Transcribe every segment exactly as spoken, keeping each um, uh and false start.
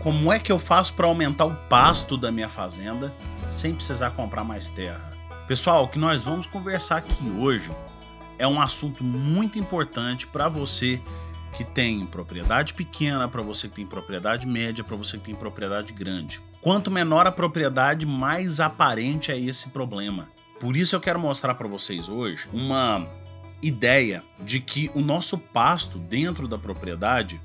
Como é que eu faço para aumentar o pasto da minha fazenda sem precisar comprar mais terra? Pessoal, o que nós vamos conversar aqui hoje é um assunto muito importante para você que tem propriedade pequena, para você que tem propriedade média, para você que tem propriedade grande. Quanto menor a propriedade, mais aparente é esse problema. Por isso eu quero mostrar para vocês hoje uma ideia de que o nosso pasto dentro da propriedade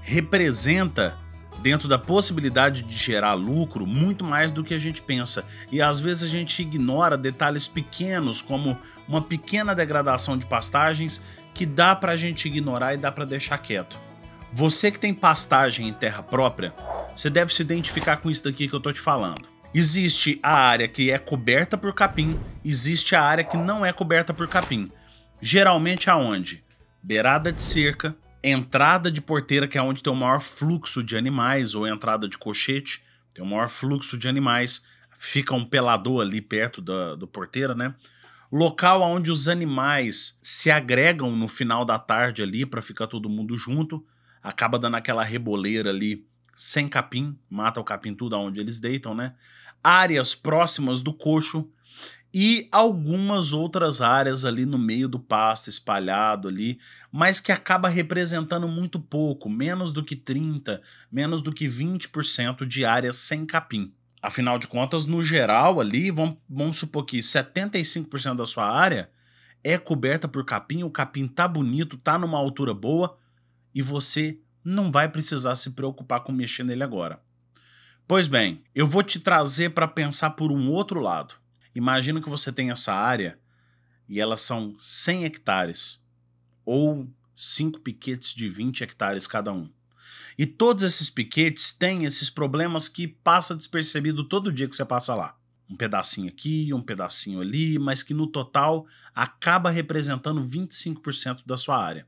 representa, dentro da possibilidade de gerar lucro, muito mais do que a gente pensa. E às vezes a gente ignora detalhes pequenos, como uma pequena degradação de pastagens, que dá pra gente ignorar e dá pra deixar quieto. Você que tem pastagem em terra própria, você deve se identificar com isso daqui que eu tô te falando. Existe a área que é coberta por capim, existe a área que não é coberta por capim. Geralmente aonde? Beirada de cerca, entrada de porteira, que é onde tem o maior fluxo de animais, ou entrada de cochete, tem o maior fluxo de animais, fica um pelador ali perto da do porteira, né? Local onde os animais se agregam no final da tarde ali para ficar todo mundo junto, acaba dando aquela reboleira ali sem capim, mata o capim tudo aonde eles deitam, né? Áreas próximas do cocho e algumas outras áreas ali no meio do pasto, espalhado ali, mas que acaba representando muito pouco, menos do que trinta por cento, menos do que vinte por cento de áreas sem capim. Afinal de contas, no geral ali, vamos, vamos supor que setenta e cinco por cento da sua área é coberta por capim, o capim tá bonito, tá numa altura boa, e você não vai precisar se preocupar com mexer nele agora. Pois bem, eu vou te trazer para pensar por um outro lado. Imagina que você tem essa área e elas são cem hectares ou cinco piquetes de vinte hectares cada um. E todos esses piquetes têm esses problemas que passa despercebido todo dia que você passa lá. Um pedacinho aqui, um pedacinho ali, mas que no total acaba representando vinte e cinco por cento da sua área.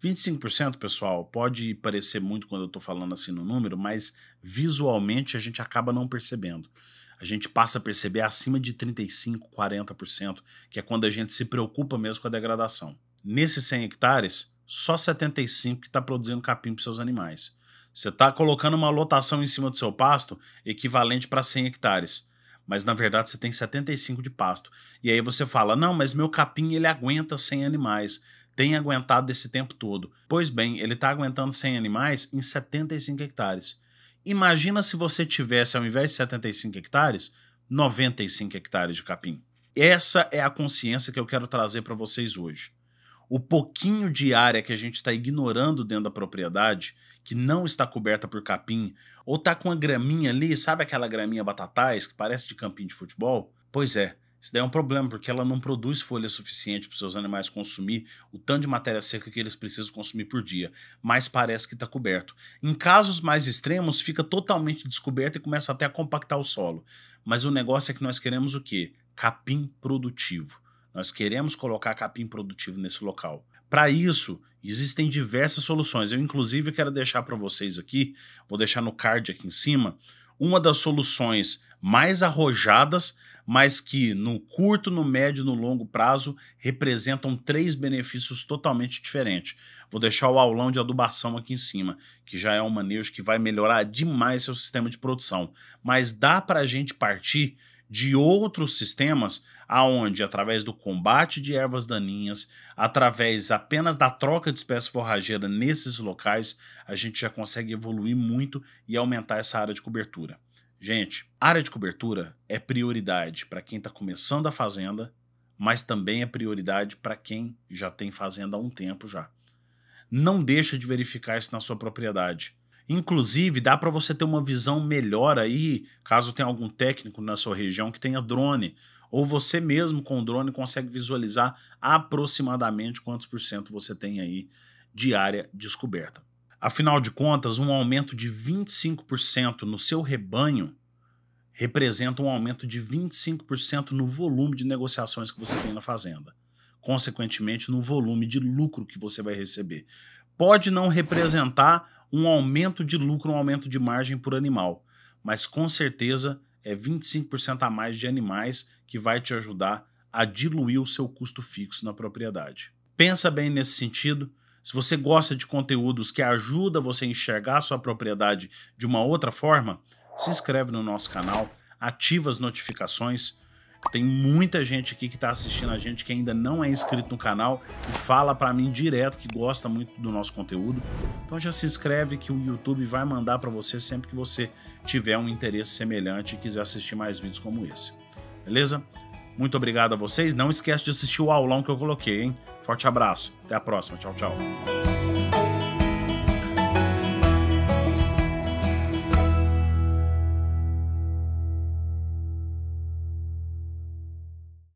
vinte e cinco por cento, pessoal, pode parecer muito quando eu estou falando assim no número, mas visualmente a gente acaba não percebendo. A gente passa a perceber acima de trinta e cinco por cento, quarenta por cento, que é quando a gente se preocupa mesmo com a degradação. Nesses cem hectares, só setenta e cinco por cento que está produzindo capim para seus animais. Você está colocando uma lotação em cima do seu pasto equivalente para cem hectares, mas na verdade você tem setenta e cinco por cento de pasto. E aí você fala, não, mas meu capim ele aguenta cem animais, tem aguentado esse tempo todo. Pois bem, ele está aguentando cem animais em setenta e cinco hectares. Imagina se você tivesse, ao invés de setenta e cinco hectares, noventa e cinco hectares de capim. Essa é a consciência que eu quero trazer para vocês hoje. O pouquinho de área que a gente está ignorando dentro da propriedade, que não está coberta por capim, ou está com uma graminha ali, sabe aquela graminha batatais que parece de campinho de futebol? Pois é, isso daí é um problema, porque ela não produz folha suficiente para os seus animais consumir o tanto de matéria seca que eles precisam consumir por dia, mas parece que está coberto. Em casos mais extremos, fica totalmente descoberto e começa até a compactar o solo. Mas o negócio é que nós queremos o quê? Capim produtivo. Nós queremos colocar capim produtivo nesse local. Para isso, existem diversas soluções. Eu, inclusive, quero deixar para vocês aqui, vou deixar no card aqui em cima, uma das soluções mais arrojadas, mas que no curto, no médio e no longo prazo representam três benefícios totalmente diferentes. Vou deixar o aulão de adubação aqui em cima, que já é um manejo que vai melhorar demais seu sistema de produção. Mas dá para a gente partir de outros sistemas aonde, através do combate de ervas daninhas, através apenas da troca de espécie forrageira nesses locais, a gente já consegue evoluir muito e aumentar essa área de cobertura. Gente, área de cobertura é prioridade para quem está começando a fazenda, mas também é prioridade para quem já tem fazenda há um tempo já. Não deixa de verificar isso na sua propriedade. Inclusive, dá para você ter uma visão melhor aí, caso tenha algum técnico na sua região que tenha drone, ou você mesmo com o drone consegue visualizar aproximadamente quantos por cento você tem aí de área descoberta. Afinal de contas, um aumento de vinte e cinco por cento no seu rebanho representa um aumento de vinte e cinco por cento no volume de negociações que você tem na fazenda. Consequentemente, no volume de lucro que você vai receber. Pode não representar um aumento de lucro, um aumento de margem por animal, mas com certeza é vinte e cinco por cento a mais de animais que vai te ajudar a diluir o seu custo fixo na propriedade. Pensa bem nesse sentido. Se você gosta de conteúdos que ajudam você a enxergar a sua propriedade de uma outra forma, se inscreve no nosso canal, ativa as notificações. Tem muita gente aqui que está assistindo a gente que ainda não é inscrito no canal e fala para mim direto que gosta muito do nosso conteúdo. Então já se inscreve que o YouTube vai mandar para você sempre que você tiver um interesse semelhante e quiser assistir mais vídeos como esse. Beleza? Muito obrigado a vocês. Não esquece de assistir o aulão que eu coloquei, hein? Forte abraço. Até a próxima. Tchau, tchau.